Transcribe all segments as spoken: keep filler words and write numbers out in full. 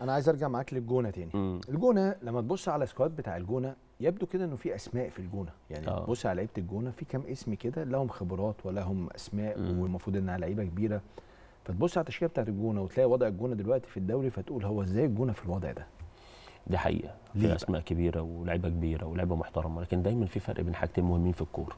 انا عايز ارجع معاك للجونه تاني. مم. الجونه لما تبص على سكواد بتاع الجونه يبدو كده انه في اسماء في الجونه، يعني أوه. تبص على لعيبه الجونه في كام اسم كده لهم خبرات ولهم اسماء، والمفروض انها لعيبه كبيره. فتبص على التشكيله بتاعت الجونه وتلاقي وضع الجونه دلوقتي في الدوري، فتقول هو ازاي الجونه في الوضع ده؟ دي حقيقه، في اسماء كبيره ولاعيبه كبيره ولاعيبه محترمه، لكن دايما في فرق بين حاجتين مهمين في الكوره.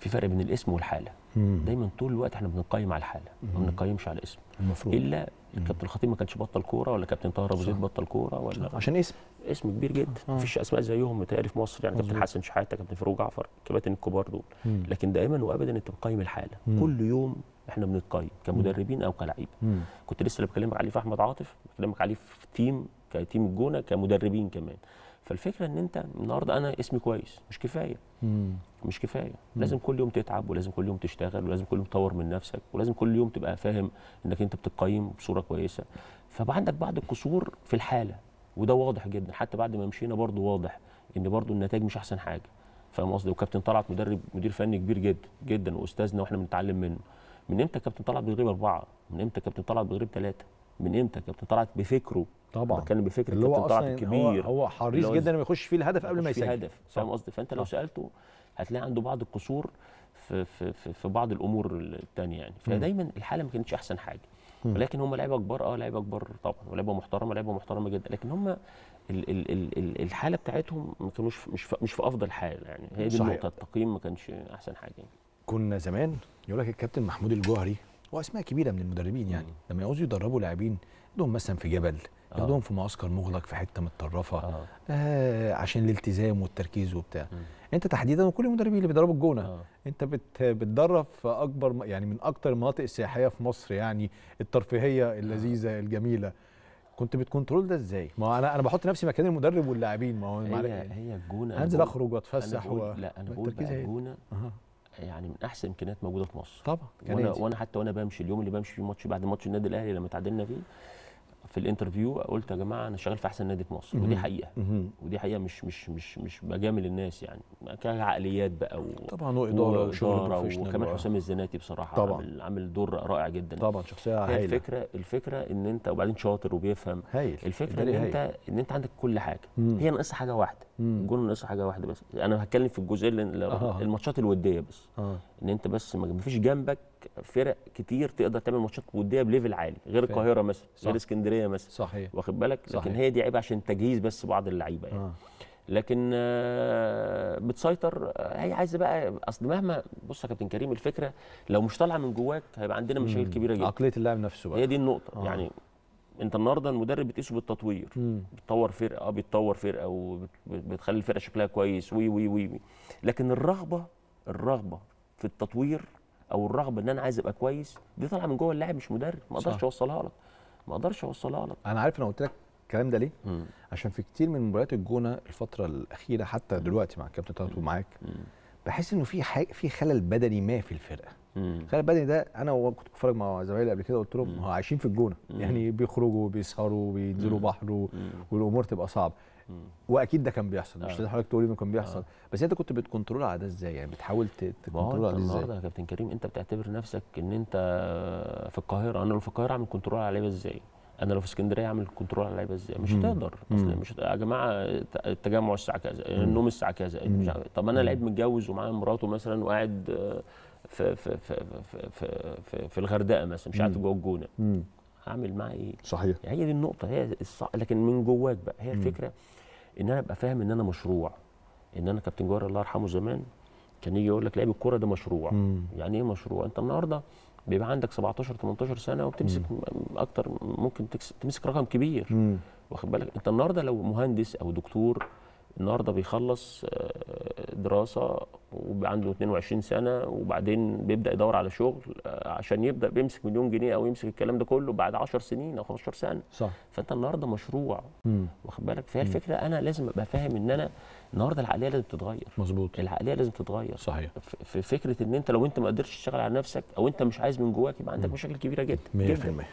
في فرق بين الاسم والحاله. مم. دايما طول الوقت احنا بنقيم على الحاله، ما بنقيمش على الاسم المفروض. الا الكابتن الخطيب ما كانش بطل كوره، ولا كابتن طاهر ابو زيد بطل كوره، ولا عشان اسم اسم كبير جدا، مفيش اسماء زيهم متهيألي في مصر، يعني مزبوط. كابتن حسن شحاته، كابتن فاروق جعفر، الكباتن الكبار دول. مم. لكن دائما وابدا انت بتقيم الحاله. مم. كل يوم احنا بنتقيم كمدربين او كلاعيبه. كنت لسه بكلمك عليه في احمد عاطف، بكلمك عليه في تيم كتيم الجونه كمدربين كمان. فالفكره ان انت النهارده انا اسمي كويس مش كفايه. مم. مش كفايه، لازم كل يوم تتعب، ولازم كل يوم تشتغل، ولازم كل يوم تطور من نفسك، ولازم كل يوم تبقى فاهم انك انت بتقيم بصوره كويسه. فبقى عندك بعض القصور في الحاله، وده واضح جدا حتى بعد ما مشينا برضو واضح ان برضو النتائج مش احسن حاجه. فاهم قصدي؟ وكابتن طلعت مدرب مدير فني كبير جدا جدا واستاذنا واحنا بنتعلم منه. من امتى كابتن طلعت بيغيب اربعه؟ من امتى كابتن طلعت بيغيب ثلاثه؟ من امتى كابتن طلعت بفكره؟ طبعا كان بفكر اللي هو اصلا كبير، هو حريص جدا انه يخش فيه الهدف قبل ما يسجل. هدف، فاهم قصدي؟ فانت لو سالته هتلاقي عنده بعض القصور في في في بعض الامور الثانيه يعني. فدايما الحاله ما كانتش احسن حاجه، ولكن هم لعيبه كبار، اه لعيبه كبار طبعا، ولعيبه محترمه، لعيبه محترمه جدا، لكن هم ال ال ال الحاله بتاعتهم ما كانوش مش في مش في افضل حال يعني. هي دي النقطه، التقييم ما كانش احسن حاجه يعني. كنا زمان يقول لك الكابتن محمود الجوهري واسماء كبيره من المدربين يعني، لما يعوزوا يدربوا لاعبين ياخدوهم مثلا في جبل، ياخدوهم في معسكر مغلق في حته متطرفه، آه. آه عشان الالتزام والتركيز وبتاع. م. انت تحديدا وكل المدربين اللي بيدربوا الجونه، آه. انت بت بتدرب في اكبر يعني من اكتر المناطق السياحيه في مصر، يعني الترفيهيه اللذيذه، آه. الجميله. كنت بتكنترول ده ازاي؟ ما انا انا بحط نفسي مكان المدرب واللاعبين. ما هو هي, هي الجونه انزل اخرج واتفسح. لا انا بقول بقى الجونه يعني من احسن امكانيات موجوده في مصر طبعا. وانا وانا حتى وانا بمشي اليوم اللي بمشي فيه ماتش بعد ماتش النادي الاهلي لما تعادلنا فيه في الانترفيو، قلت يا جماعه انا شغال في احسن نادي في مصر، ودي حقيقه. ودي حقيقه مش مش مش مش بجامل الناس يعني، كعقليات بقى و... طبعا واداره وشغل بروفيشنال، وكمان حسام الزناتي بصراحه طبعا عامل عامل دور رائع جدا طبعا، شخصيه هايله. الفكره الفكره ان انت وبعدين شاطر وبيفهم. هايل. الفكره ان انت هايل. ان انت عندك كل حاجه. مم. هي ناقصها حاجه واحده، الجون ناقصها حاجه واحده بس. انا هتكلم في الجزئيه آه. الماتشات الوديه بس، آه. ان انت بس ما فيش جنبك فرق كتير تقدر تعمل ماتشات وديه بليفل عالي غير فهم. القاهره مثلا، غير اسكندريه مثلا، صحيح، واخد بالك؟ لكن صحيح. هي دي عيبه عشان تجهيز بس بعض اللعيبه يعني. آه. لكن آه بتسيطر، هي عايزه بقى اصل مهما. بص يا كابتن كريم، الفكره لو مش طالعه من جواك هيبقى عندنا مشاكل كبيره جدا. عقليه اللاعب نفسه بقى هي دي النقطه. آه. يعني انت النهارده المدرب بتقيسه بالتطوير، مم. بتطور فرقه، اه بتطور فرقه وبتخلي الفرقه شكلها كويس وي وي وي، لكن الرغبه الرغبه في التطوير او الرغبه ان انا عايز ابقى كويس دي طالعه من جوه اللاعب مش مدرب. ما اقدرش اوصلها لك، ما اقدرش اوصلها لك. انا عارف انا قلت لك الكلام ده ليه؟ مم. عشان في كتير من مباريات الجونه الفتره الاخيره حتى دلوقتي مع الكابتن طارق ومعاك، بحس انه في حاجه، في خلل بدني ما في الفرقه. الخلل البدني ده انا كنت بتفرج مع زمايلي قبل كده قلت لهم هو عايشين في الجونه، مم. يعني بيخرجوا وبيسهروا وبينزلوا بحر والامور تبقى صعبه. مم. واكيد ده كان بيحصل، مش لازم حضرتك تقول لي انه كان بيحصل، آه. بس انت كنت بتكنترول على ده ازاي؟ يعني بتحاول تكنترول على ده ازاي؟ النهارده يا كابتن كريم انت بتعتبر نفسك ان انت في القاهره، انا لو في القاهره اعمل كنترول على اللعيبه ازاي؟ انا لو في اسكندريه اعمل كنترول على اللعيبه ازاي؟ مش هتقدر اصلا. مش يا جماعه التجمع الساعه كذا، النوم الساعه كذا، طب انا لعيب متجوز ومعاه مراته مثلا وقاعد في في في في في, في الغردقه مثلا، مش قاعد جوه الجونه، هعمل معاه ايه؟ صحيح. هي دي النقطه، هي الصع... لكن من جواك بقى هي الفكره ان انا ابقى فاهم ان انا مشروع. ان انا كابتن جوهر الله يرحمه زمان كان يجي يقول لك لعيب الكوره ده مشروع. مم. يعني ايه مشروع؟ انت النهارده بيبقى عندك سبعتاشر تمنتاشر سنه وبتمسك اكتر، ممكن تمسك رقم كبير، واخد بالك؟ انت النهارده لو مهندس او دكتور النهارده بيخلص دراسه وبيبقى عنده اتنين وعشرين سنه وبعدين بيبدا يدور على شغل، عشان يبدا بيمسك مليون جنيه او يمسك الكلام ده كله بعد عشر سنين او خمستاشر سنه. صح. فانت النهارده مشروع، واخد بالك؟ فهي الفكره انا لازم ابقى فاهم ان انا النهارده العقليه لازم تتغير. مظبوط. العقليه لازم تتغير. صحيح. في فكره ان انت لو انت ما قدرتش تشتغل على نفسك او انت مش عايز من جواك يبقى عندك مشاكل كبيره جدا جدا.